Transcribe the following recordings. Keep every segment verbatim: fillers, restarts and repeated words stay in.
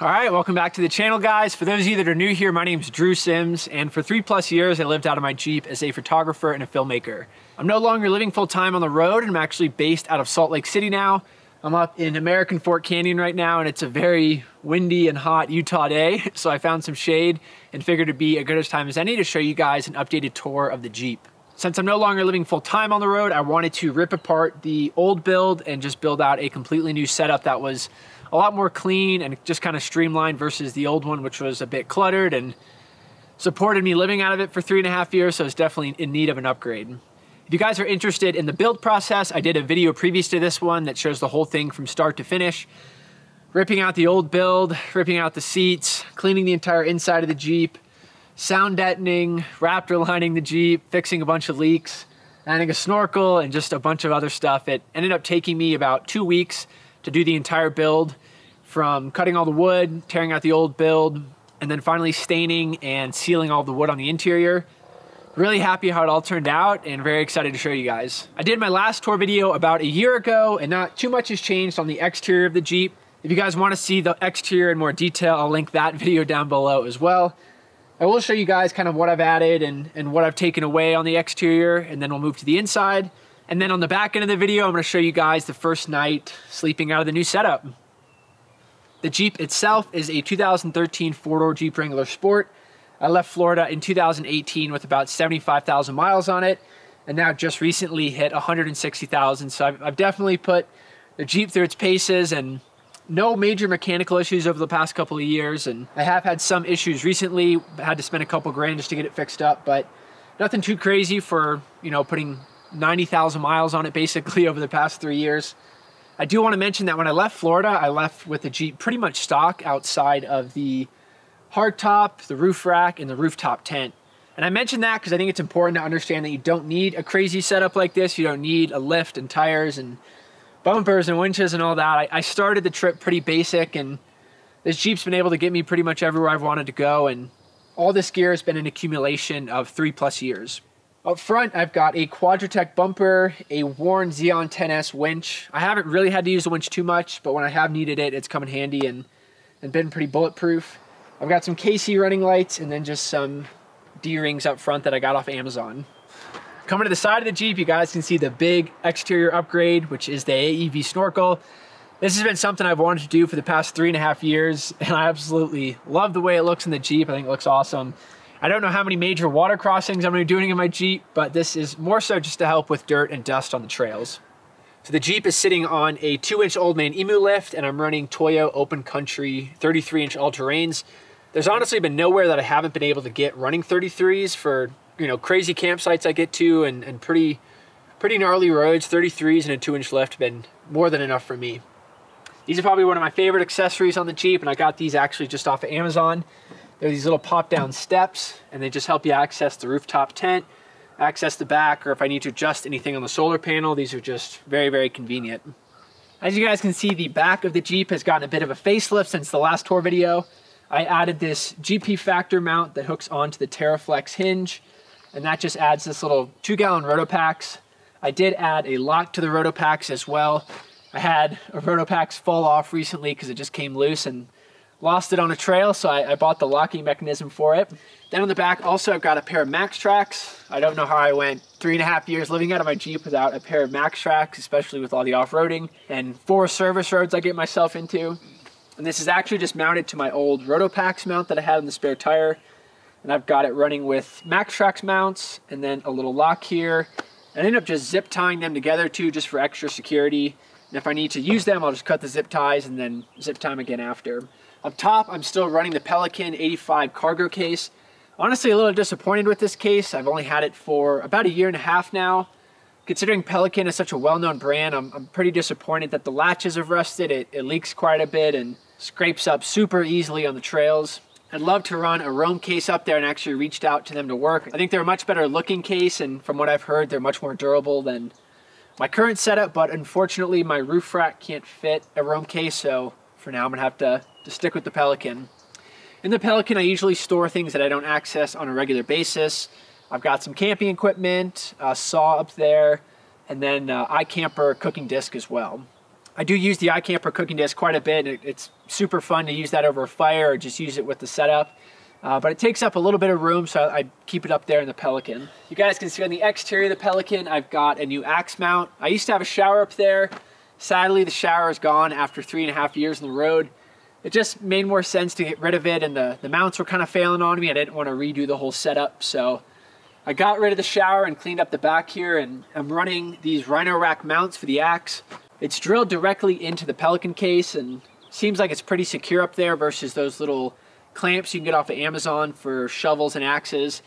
All right, welcome back to the channel, guys. For those of you that are new here, my name's Drew Sims, and for three plus years, I lived out of my Jeep as a photographer and a filmmaker. I'm no longer living full-time on the road, and I'm actually based out of Salt Lake City now. I'm up in American Fort Canyon right now, and it's a very windy and hot Utah day, so I found some shade and figured it'd be as good a time as any to show you guys an updated tour of the Jeep. Since I'm no longer living full-time on the road, I wanted to rip apart the old build and just build out a completely new setup that was a lot more clean and just kind of streamlined versus the old one, which was a bit cluttered and supported me living out of it for three and a half years, so it's definitely in need of an upgrade. If you guys are interested in the build process, I did a video previous to this one that shows the whole thing from start to finish. Ripping out the old build, ripping out the seats, cleaning the entire inside of the Jeep, sound deadening, Raptor lining the Jeep, fixing a bunch of leaks, adding a snorkel, and just a bunch of other stuff. It ended up taking me about two weeks to do the entire build, from cutting all the wood, tearing out the old build, and then finally staining and sealing all the wood on the interior. Really happy how it all turned out and very excited to show you guys. I did my last tour video about a year ago and not too much has changed on the exterior of the Jeep. If you guys want to see the exterior in more detail, I'll link that video down below as well. I will show you guys kind of what I've added and, and what I've taken away on the exterior, and then we'll move to the inside. And then on the back end of the video, I'm going to show you guys the first night sleeping out of the new setup. The Jeep itself is a two thousand thirteen four-door Jeep Wrangler Sport. I left Florida in two thousand eighteen with about seventy-five thousand miles on it, and now just recently hit one hundred sixty thousand. So I've, I've definitely put the Jeep through its paces, and no major mechanical issues over the past couple of years. And I have had some issues recently, had to spend a couple grand just to get it fixed up, but nothing too crazy for, you know, putting ninety thousand miles on it basically over the past three years. I do want to mention that when I left Florida, I left with the Jeep pretty much stock outside of the hardtop, the roof rack, and the rooftop tent. And I mention that because I think it's important to understand that you don't need a crazy setup like this. You don't need a lift and tires and bumpers and winches and all that. I, I started the trip pretty basic, and this Jeep's been able to get me pretty much everywhere I've wanted to go, and all this gear has been an accumulation of three plus years. Up front, I've got a Quadratec bumper, a Warn Zeon ten S winch. I haven't really had to use the winch too much, but when I have needed it, it's come in handy and, and been pretty bulletproof. I've got some K C running lights and then just some D-rings up front that I got off Amazon. Coming to the side of the Jeep, you guys can see the big exterior upgrade, which is the A E V snorkel. This has been something I've wanted to do for the past three and a half years, and I absolutely love the way it looks in the Jeep. I think it looks awesome. I don't know how many major water crossings I'm going to be doing in my Jeep, but this is more so just to help with dirt and dust on the trails. So the Jeep is sitting on a two inch Old Man Emu lift, and I'm running Toyo Open Country thirty-three inch all-terrains. There's honestly been nowhere that I haven't been able to get running thirty-threes for, you know, crazy campsites I get to and, and pretty pretty gnarly roads. thirty-threes and a two inch lift have been more than enough for me. These are probably one of my favorite accessories on the Jeep, and I got these actually just off of Amazon. They're these little pop-down steps, and they just help you access the rooftop tent, access the back, or if I need to adjust anything on the solar panel, these are just very, very convenient. As you guys can see, the back of the Jeep has gotten a bit of a facelift since the last tour video. I added this G P Factor mount that hooks onto the TerraFlex hinge, and that just adds this little two gallon Rotopax. I did add a lock to the Rotopax as well. I had a Rotopax fall off recently because it just came loose and lost it on a trail, so I, I bought the locking mechanism for it. Then on the back also I've got a pair of Maxtrax. I don't know how I went three and a half years living out of my Jeep without a pair of Maxtrax, especially with all the off-roading and four service roads I get myself into. And this is actually just mounted to my old Rotopax mount that I had in the spare tire. And I've got it running with Maxtrax mounts and then a little lock here. And I ended up just zip tying them together too, just for extra security. And if I need to use them, I'll just cut the zip ties and then zip tie them again after. Up top, I'm still running the Pelican eighty-five cargo case. Honestly, a little disappointed with this case. I've only had it for about a year and a half now. Considering Pelican is such a well-known brand, I'm, I'm pretty disappointed that the latches have rusted. It, it leaks quite a bit and scrapes up super easily on the trails. I'd love to run a Roam case up there, and actually reached out to them to work. I think they're a much better looking case, and from what I've heard, they're much more durable than my current setup, but unfortunately my roof rack can't fit a Roam case, so for now I'm gonna have to, to stick with the Pelican. In the Pelican, I usually store things that I don't access on a regular basis. I've got some camping equipment, a saw up there, and then uh, iKamper cooking disc as well. I do use the iKamper cooking disc quite a bit. It's super fun to use that over a fire or just use it with the setup. Uh, but it takes up a little bit of room, so I, I keep it up there in the Pelican. You guys can see on the exterior of the Pelican, I've got a new axe mount. I used to have a shower up there. Sadly, the shower is gone after three and a half years on the road. It just made more sense to get rid of it, and the, the mounts were kind of failing on me. I didn't want to redo the whole setup, so I got rid of the shower and cleaned up the back here, and I'm running these Rhino Rack mounts for the axe. It's drilled directly into the Pelican case and seems like it's pretty secure up there versus those little clamps you can get off of Amazon for shovels and axes.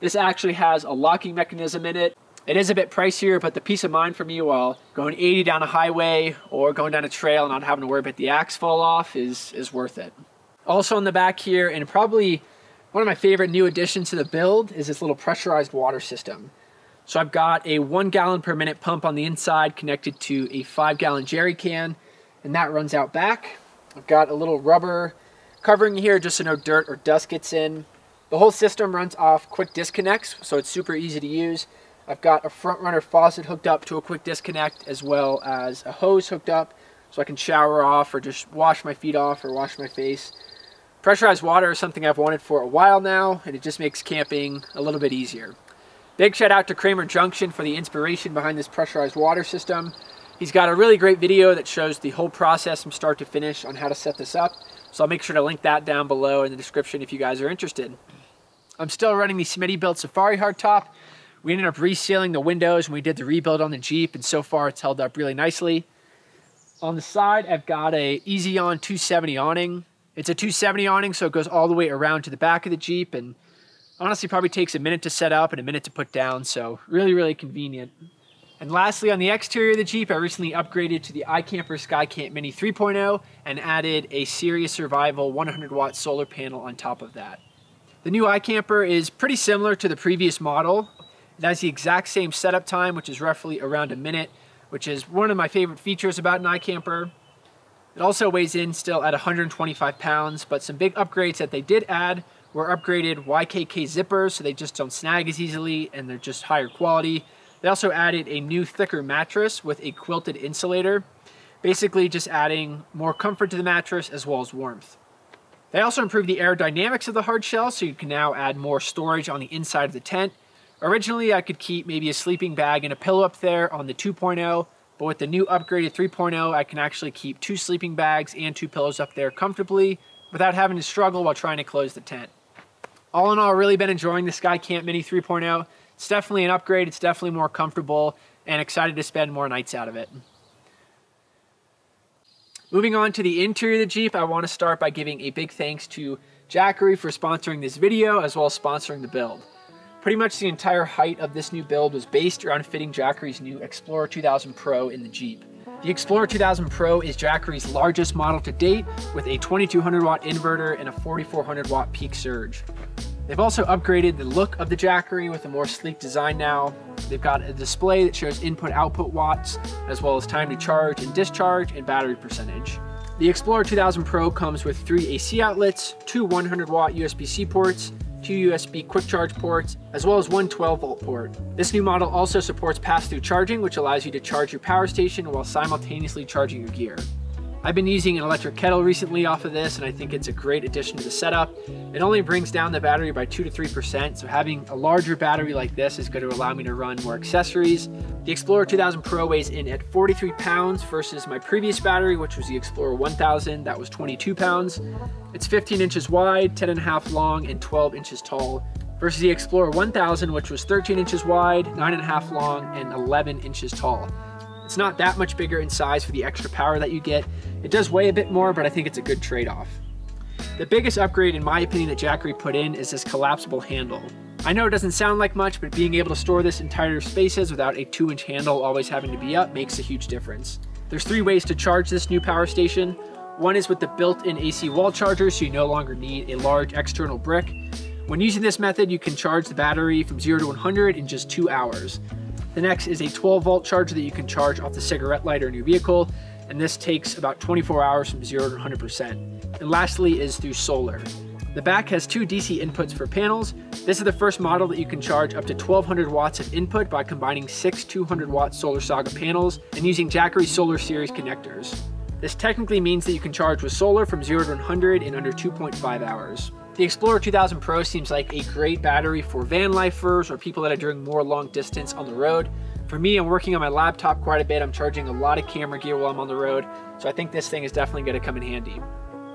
This actually has a locking mechanism in it. It is a bit pricier, but the peace of mind for me while going eighty down a highway or going down a trail and not having to worry about the axe fall off is, is worth it. Also in the back here, and probably one of my favorite new additions to the build, is this little pressurized water system. So I've got a one gallon per minute pump on the inside connected to a five gallon jerry can, and that runs out back. I've got a little rubber covering here just so no dirt or dust gets in. The whole system runs off quick disconnects, so it's super easy to use. I've got a Front Runner faucet hooked up to a quick disconnect, as well as a hose hooked up so I can shower off or just wash my feet off or wash my face. Pressurized water is something I've wanted for a while now, and it just makes camping a little bit easier. Big shout out to Kramer Junction for the inspiration behind this pressurized water system. He's got a really great video that shows the whole process from start to finish on how to set this up, so I'll make sure to link that down below in the description if you guys are interested. I'm still running the Smittybilt Safari hardtop. We ended up resealing the windows when we did the rebuild on the Jeep, and so far it's held up really nicely. On the side, I've got a EasyOn two seventy awning. It's a two seventy awning, so it goes all the way around to the back of the Jeep, and honestly probably takes a minute to set up and a minute to put down, so really, really convenient. And lastly, on the exterior of the Jeep, I recently upgraded to the iKamper SkyCamp Mini three point oh and added a Sirius Survival one hundred watt solar panel on top of that. The new iKamper is pretty similar to the previous model. It has the exact same setup time, which is roughly around a minute, which is one of my favorite features about an iKamper. It also weighs in still at one hundred twenty-five pounds, but some big upgrades that they did add were upgraded Y K K zippers, so they just don't snag as easily and they're just higher quality. They also added a new thicker mattress with a quilted insulator, basically just adding more comfort to the mattress as well as warmth. They also improved the aerodynamics of the hard shell, so you can now add more storage on the inside of the tent. Originally, I could keep maybe a sleeping bag and a pillow up there on the two point oh, but with the new upgraded three point oh, I can actually keep two sleeping bags and two pillows up there comfortably without having to struggle while trying to close the tent. All in all, I've really been enjoying the SkyCamp Mini three point oh. It's definitely an upgrade, it's definitely more comfortable, and excited to spend more nights out of it. Moving on to the interior of the Jeep, I want to start by giving a big thanks to Jackery for sponsoring this video as well as sponsoring the build. Pretty much the entire height of this new build was based around fitting Jackery's new Explorer two thousand Pro in the Jeep. The Explorer two thousand Pro is Jackery's largest model to date, with a twenty-two hundred watt inverter and a forty-four hundred watt peak surge. They've also upgraded the look of the Jackery with a more sleek design now. They've got a display that shows input-output watts, as well as time to charge and discharge and battery percentage. The Explorer two thousand Pro comes with three A C outlets, two one hundred watt U S B C ports, two U S B quick charge ports, as well as one twelve volt port. This new model also supports pass-through charging, which allows you to charge your power station while simultaneously charging your gear. I've been using an electric kettle recently off of this, and I think it's a great addition to the setup. It only brings down the battery by two to three percent, so having a larger battery like this is going to allow me to run more accessories. The Explorer two thousand Pro weighs in at forty-three pounds versus my previous battery, which was the Explorer one thousand, that was twenty-two pounds. It's fifteen inches wide, ten and a half long, and twelve inches tall, versus the Explorer one thousand, which was thirteen inches wide, nine and a half long, and eleven inches tall. It's not that much bigger in size for the extra power that you get. It does weigh a bit more, but I think it's a good trade-off. The biggest upgrade, in my opinion, that Jackery put in is this collapsible handle. I know it doesn't sound like much, but being able to store this in tighter spaces without a two inch handle always having to be up makes a huge difference. There's three ways to charge this new power station. One is with the built-in A C wall charger, so you no longer need a large external brick. When using this method, you can charge the battery from zero to one hundred in just two hours. The next is a twelve volt charger that you can charge off the cigarette lighter in your vehicle, and this takes about twenty-four hours from zero to one hundred percent. And lastly is through solar. The back has two D C inputs for panels. This is the first model that you can charge up to twelve hundred watts of input by combining six two hundred watt Solar Saga panels and using Jackery Solar Series connectors. This technically means that you can charge with solar from zero to one hundred in under two point five hours. The Explorer two thousand Pro seems like a great battery for van lifers or people that are doing more long distance on the road. For me, I'm working on my laptop quite a bit. I'm charging a lot of camera gear while I'm on the road, so I think this thing is definitely going to come in handy.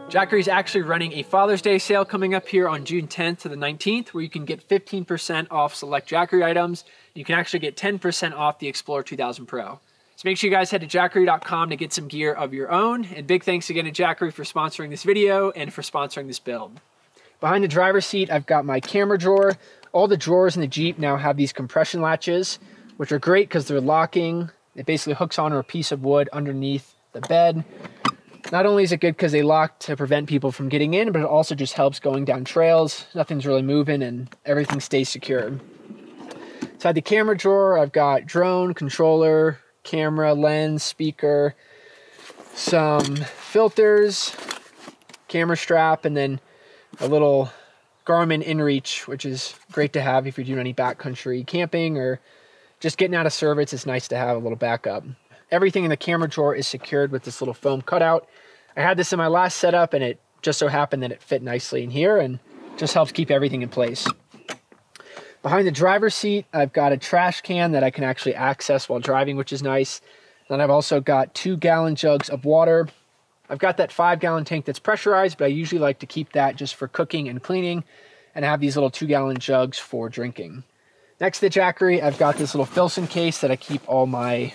Jackery's actually running a Father's Day sale coming up here on June tenth to the nineteenth, where you can get fifteen percent off select Jackery items. You can actually get ten percent off the Explorer two thousand Pro. So make sure you guys head to jackery dot com to get some gear of your own. And big thanks again to Jackery for sponsoring this video and for sponsoring this build. Behind the driver's seat, I've got my camera drawer. All the drawers in the Jeep now have these compression latches, which are great because they're locking. It basically hooks onto a piece of wood underneath the bed. Not only is it good because they lock to prevent people from getting in, but it also just helps going down trails. Nothing's really moving and everything stays secure. Inside the camera drawer, I've got drone, controller, camera, lens, speaker, some filters, camera strap, and then a little Garmin InReach, which is great to have if you're doing any backcountry camping or just getting out of service. It's nice to have a little backup. Everything in the camera drawer is secured with this little foam cutout. I had this in my last setup and it just so happened that it fit nicely in here and just helps keep everything in place. Behind the driver's seat, I've got a trash can that I can actually access while driving, which is nice. Then I've also got two gallon jugs of water. I've got that five gallon tank that's pressurized, but I usually like to keep that just for cooking and cleaning and have these little two gallon jugs for drinking. Next to the Jackery, I've got this little Filson case that I keep all my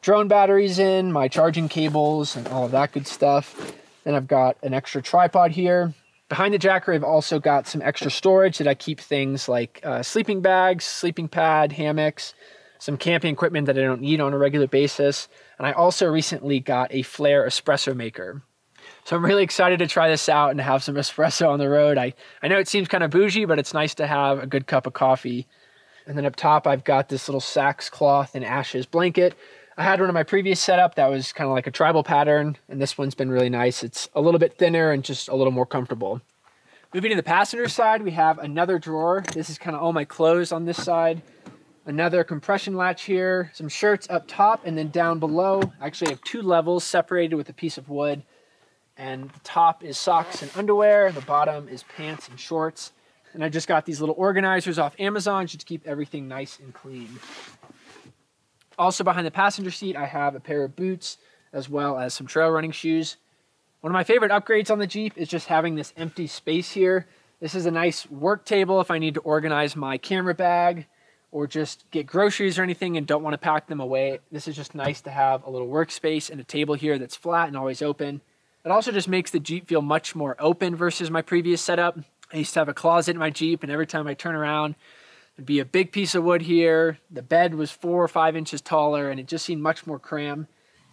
drone batteries in, my charging cables, and all of that good stuff. Then I've got an extra tripod here. Behind the Jackery, I've also got some extra storage that I keep things like uh, sleeping bags, sleeping pad, hammocks, some camping equipment that I don't need on a regular basis. And I also recently got a Flare espresso maker. So I'm really excited to try this out and have some espresso on the road. I, I know it seems kind of bougie, but it's nice to have a good cup of coffee. And then up top, I've got this little Sax cloth and ashes blanket. I had one in my previous setup that was kind of like a tribal pattern, and this one's been really nice. It's a little bit thinner and just a little more comfortable. Moving to the passenger side, we have another drawer. This is kind of all my clothes on this side. Another compression latch here, some shirts up top, and then down below, I actually have two levels separated with a piece of wood. And the top is socks and underwear. The bottom is pants and shorts. And I just got these little organizers off Amazon just to keep everything nice and clean. Also behind the passenger seat, I have a pair of boots as well as some trail running shoes. One of my favorite upgrades on the Jeep is just having this empty space here. This is a nice work table if I need to organize my camera bag or just get groceries or anything and don't want to pack them away. This is just nice to have a little workspace and a table here that's flat and always open. It also just makes the Jeep feel much more open versus my previous setup. I used to have a closet in my Jeep, and every time I turn around, it'd be a big piece of wood here. The bed was four or five inches taller and it just seemed much more cramped.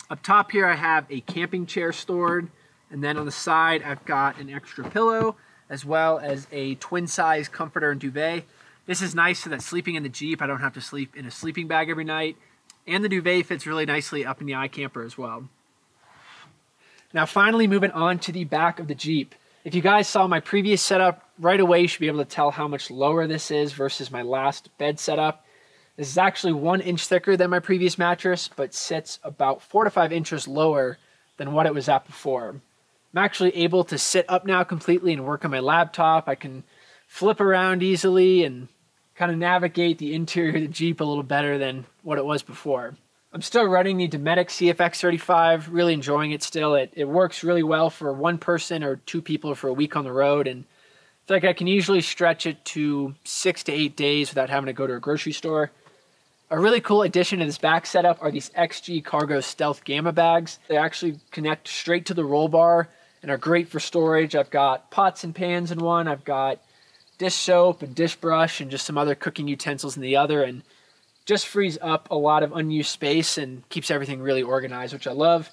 Up top here, I have a camping chair stored. And then on the side, I've got an extra pillow as well as a twin size comforter and duvet. This is nice so that sleeping in the Jeep, I don't have to sleep in a sleeping bag every night. And the duvet fits really nicely up in the iCamper as well. Now finally moving on to the back of the Jeep. If you guys saw my previous setup, right away you should be able to tell how much lower this is versus my last bed setup. This is actually one inch thicker than my previous mattress, but sits about four to five inches lower than what it was at before. I'm actually able to sit up now completely and work on my laptop. I can flip around easily and kind of navigate the interior of the Jeep a little better than what it was before. I'm still running the Dometic C F X thirty-five, really enjoying it still. It, it works really well for one person or two people for a week on the road. And I feel like I can usually stretch it to six to eight days without having to go to a grocery store. A really cool addition to this back setup are these X G Cargo Stealth Gamma bags. They actually connect straight to the roll bar and are great for storage. I've got pots and pans in one. I've got dish soap and dish brush and just some other cooking utensils in the other. And just frees up a lot of unused space and keeps everything really organized, which I love.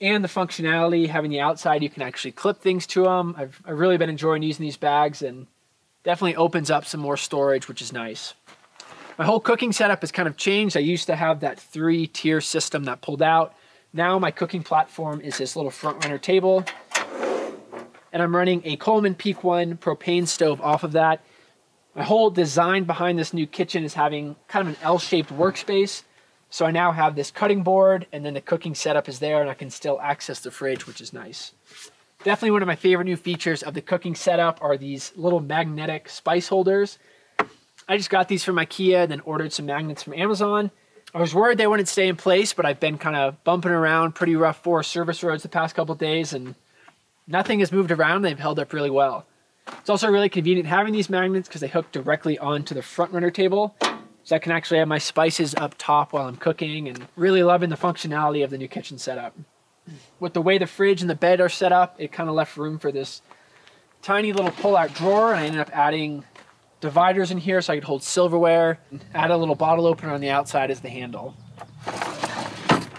And the functionality, having the outside, you can actually clip things to them. I've, I've really been enjoying using these bags and definitely opens up some more storage, which is nice. My whole cooking setup has kind of changed. I used to have that three tier system that pulled out. Now my cooking platform is this little Front Runner table. And I'm running a Coleman Peak One propane stove off of that. My whole design behind this new kitchen is having kind of an L-shaped workspace. So I now have this cutting board and then the cooking setup is there and I can still access the fridge, which is nice. Definitely one of my favorite new features of the cooking setup are these little magnetic spice holders. I just got these from IKEA and then ordered some magnets from Amazon. I was worried they wouldn't stay in place, but I've been kind of bumping around pretty rough forest service roads the past couple of days and nothing has moved around. They've held up really well. It's also really convenient having these magnets because they hook directly onto the Front Runner table. So I can actually have my spices up top while I'm cooking and really loving the functionality of the new kitchen setup. With the way the fridge and the bed are set up, it kind of left room for this tiny little pull-out drawer, and I ended up adding dividers in here so I could hold silverware, and add a little bottle opener on the outside as the handle.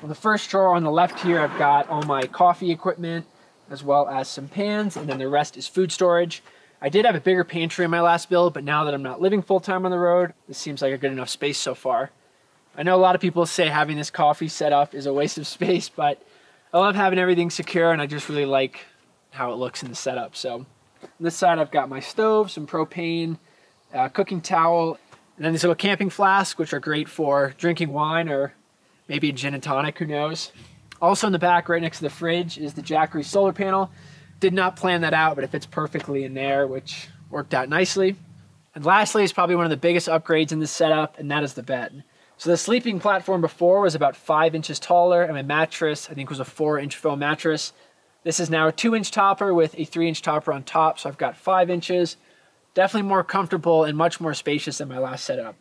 On the first drawer on the left here, I've got all my coffee equipment, as well as some pans, and then the rest is food storage. I did have a bigger pantry in my last build, but now that I'm not living full-time on the road, this seems like a good enough space so far. I know a lot of people say having this coffee set up is a waste of space, but I love having everything secure, and I just really like how it looks in the setup. So on this side, I've got my stove, some propane, a cooking towel, and then these little camping flasks, which are great for drinking wine or maybe a gin and tonic, who knows. Also in the back, right next to the fridge, is the Jackery solar panel. Did not plan that out, but it fits perfectly in there, which worked out nicely. And lastly is probably one of the biggest upgrades in this setup, and that is the bed. So the sleeping platform before was about five inches taller, and my mattress, I think, was a four inch foam mattress. This is now a two inch topper with a three inch topper on top, so I've got five inches. Definitely more comfortable and much more spacious than my last setup.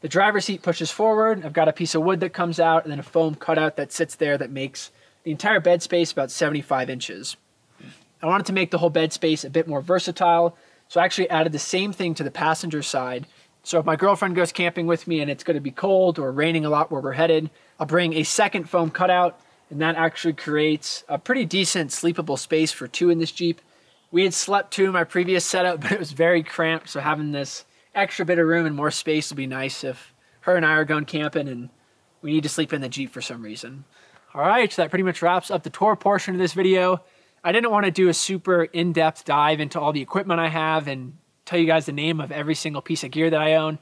The driver's seat pushes forward. I've got a piece of wood that comes out and then a foam cutout that sits there that makes the entire bed space about seventy-five inches. I wanted to make the whole bed space a bit more versatile, so I actually added the same thing to the passenger side. So if my girlfriend goes camping with me and it's going to be cold or raining a lot where we're headed, I'll bring a second foam cutout, and that actually creates a pretty decent sleepable space for two in this Jeep. We had slept two in my previous setup, but it was very cramped, so having this extra bit of room and more space will be nice if her and I are going camping and we need to sleep in the Jeep for some reason. All right, so that pretty much wraps up the tour portion of this video. I didn't want to do a super in-depth dive into all the equipment I have and tell you guys the name of every single piece of gear that I own.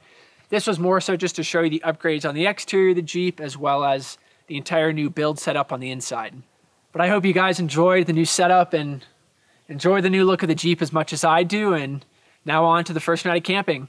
This was more so just to show you the upgrades on the exterior of the Jeep, as well as the entire new build setup on the inside. But I hope you guys enjoyed the new setup and enjoy the new look of the Jeep as much as I do, and now on to the first night of camping.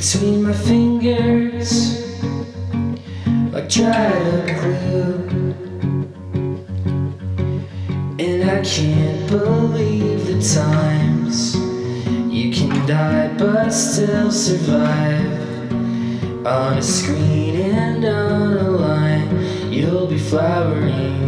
Between my fingers, like dried up glue, and I can't believe the times you can die but still survive. On a screen and on a line, you'll be flowering.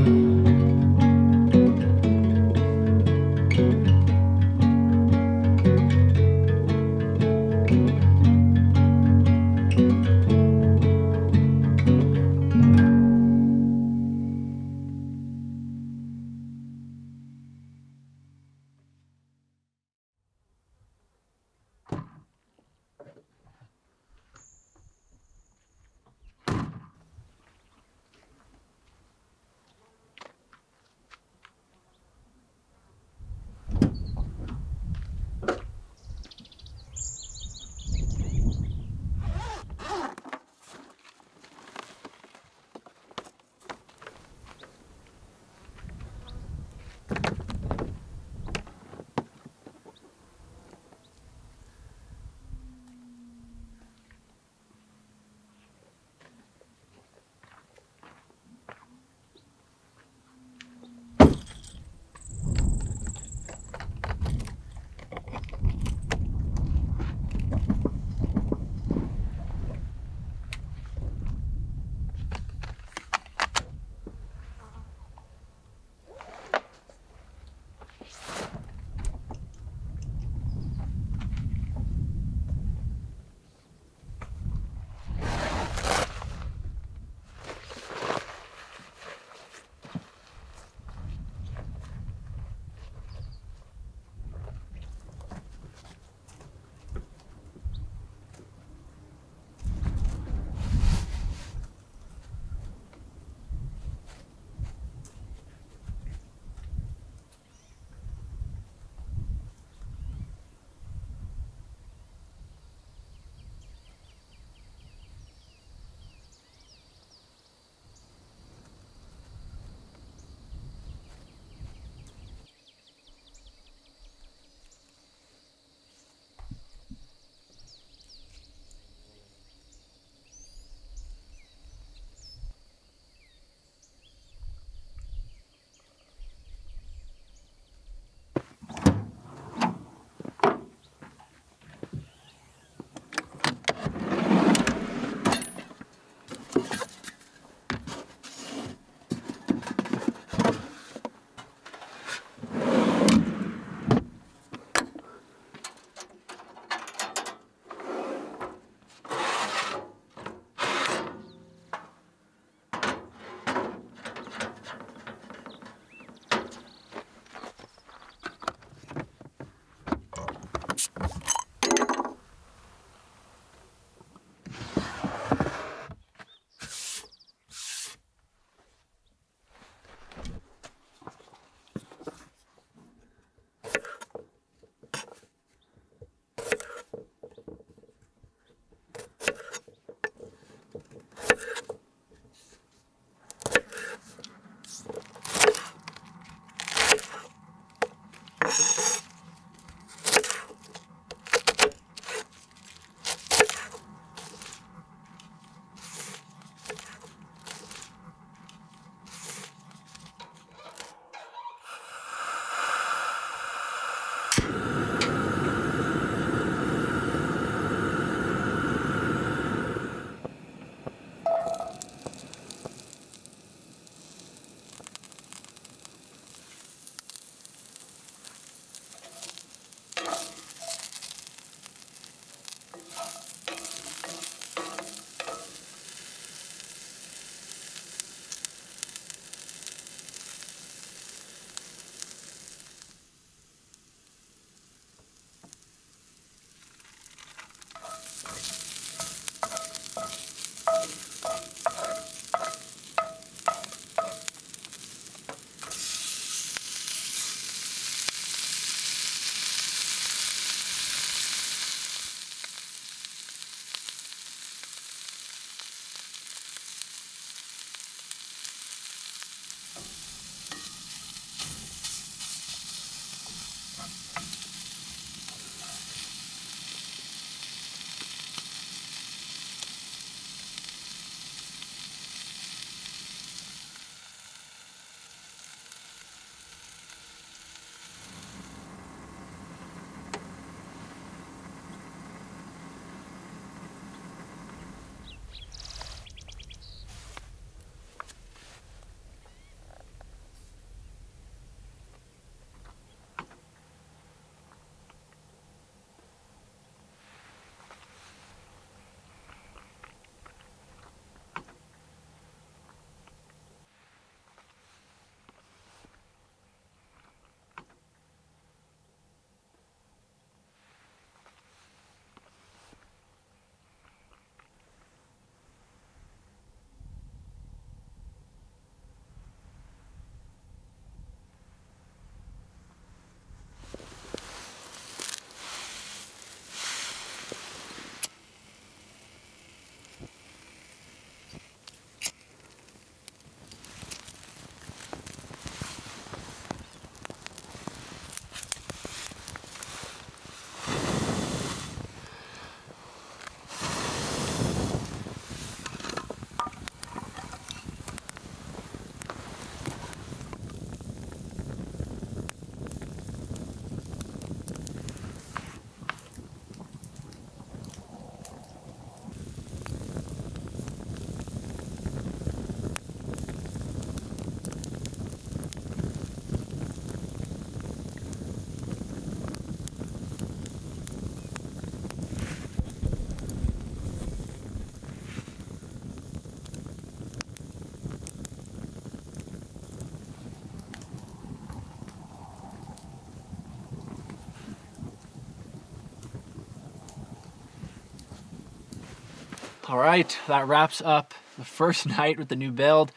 All right, that wraps up the first night with the new build.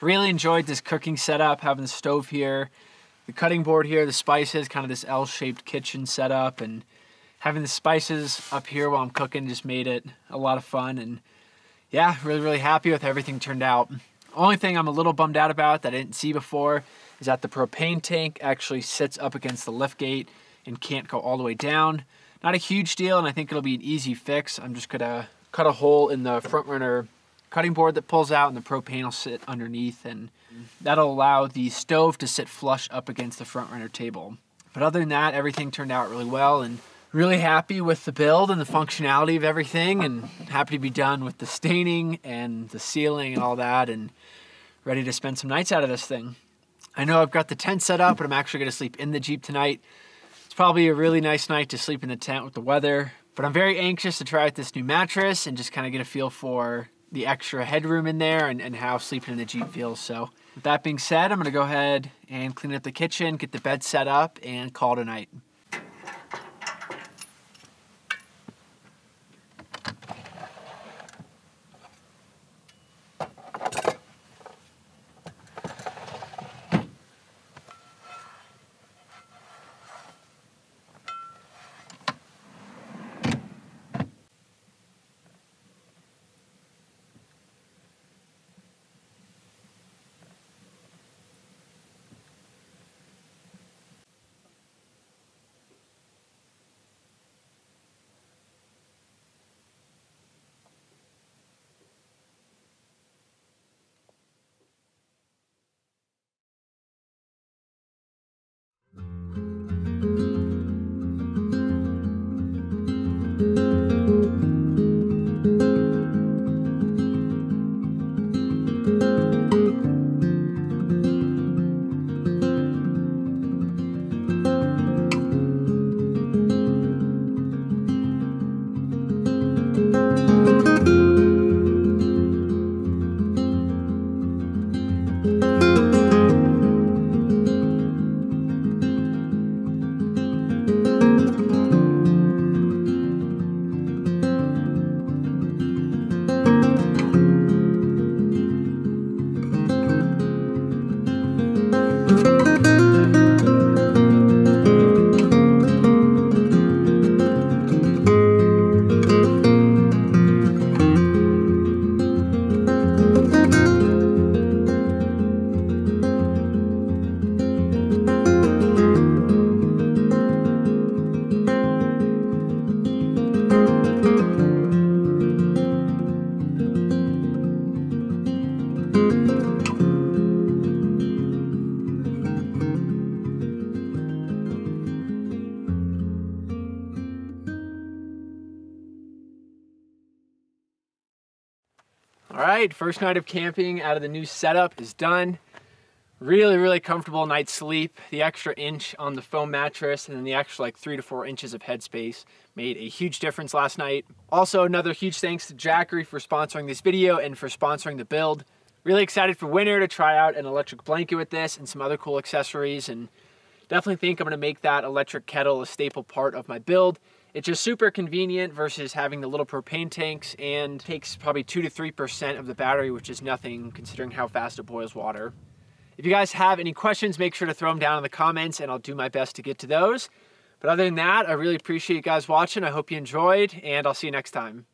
Really enjoyed this cooking setup, having the stove here, the cutting board here, the spices, kind of this L-shaped kitchen setup, and having the spices up here while I'm cooking just made it a lot of fun. And yeah, really, really happy with everything turned out. Only thing I'm a little bummed out about that I didn't see before is that the propane tank actually sits up against the lift gate and can't go all the way down. Not a huge deal, and I think it'll be an easy fix. I'm just gonna cut a hole in the Front Runner cutting board that pulls out, and the propane will sit underneath, and that'll allow the stove to sit flush up against the Front Runner table. But other than that, everything turned out really well, and really happy with the build and the functionality of everything, and happy to be done with the staining and the sealing and all that, and ready to spend some nights out of this thing. I know I've got the tent set up, but I'm actually gonna sleep in the Jeep tonight. It's probably a really nice night to sleep in the tent with the weather. But I'm very anxious to try out this new mattress and just kind of get a feel for the extra headroom in there and, and how sleeping in the Jeep feels. So with that being said, I'm gonna go ahead and clean up the kitchen, get the bed set up, and call it a night. All right, first night of camping out of the new setup is done. Really, really comfortable night's sleep. The extra inch on the foam mattress and then the extra like three to four inches of headspace made a huge difference last night. Also, another huge thanks to Jackery for sponsoring this video and for sponsoring the build. Really excited for winter to try out an electric blanket with this and some other cool accessories, and definitely think I'm gonna make that electric kettle a staple part of my build. It's just super convenient versus having the little propane tanks, and takes probably two to three percent of the battery, which is nothing considering how fast it boils water. If you guys have any questions, make sure to throw them down in the comments and I'll do my best to get to those. But other than that, I really appreciate you guys watching. I hope you enjoyed, and I'll see you next time.